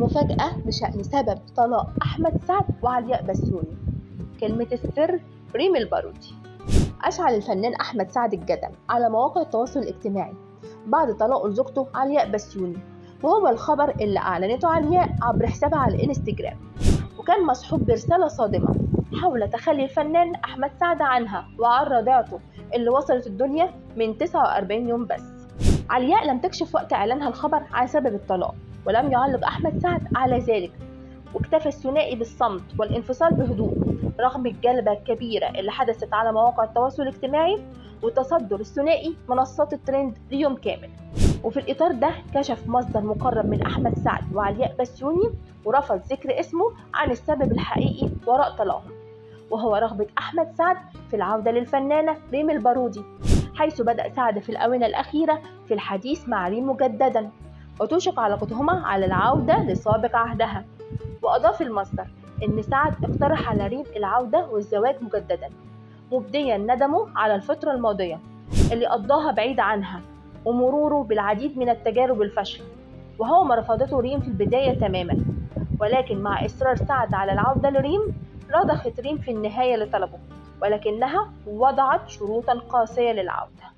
مفاجأة بشأن سبب طلاق أحمد سعد وعلياء بسيوني. كلمة السر ريم البارودي. أشعل الفنان أحمد سعد الجدل على مواقع التواصل الاجتماعي بعد طلاقه لزوجته علياء بسيوني، وهو الخبر اللي أعلنته علياء عبر حسابها على الانستجرام، وكان مصحوب برسالة صادمة حول تخلي الفنان أحمد سعد عنها وعن رضاعته اللي وصلت الدنيا من 49 يوم بس. علياء لم تكشف وقت إعلانها الخبر عن سبب الطلاق، ولم يعلق أحمد سعد على ذلك، واكتفى الثنائي بالصمت والانفصال بهدوء رغم الجلبة الكبيرة اللي حدثت على مواقع التواصل الاجتماعي وتصدر الثنائي منصات الترند ليوم كامل. وفي الإطار ده كشف مصدر مقرب من أحمد سعد وعلياء بسيوني ورفض ذكر اسمه عن السبب الحقيقي وراء طلاقهم، وهو رغبة أحمد سعد في العودة للفنانة ريم البارودي، حيث بدأ سعد في الآونة الأخيرة في الحديث مع ريم مجددا، وتوشك علاقتهما على العودة لسابق عهدها. وأضاف المصدر إن سعد اقترح على ريم العودة والزواج مجددا، مبديا ندمه على الفترة الماضية اللي قضاها بعيد عنها ومروره بالعديد من التجارب الفشل، وهو ما رفضته ريم في البداية تماما، ولكن مع إصرار سعد على العودة لريم رضخت ريم في النهاية لطلبه، ولكنها وضعت شروطا قاسية للعودة.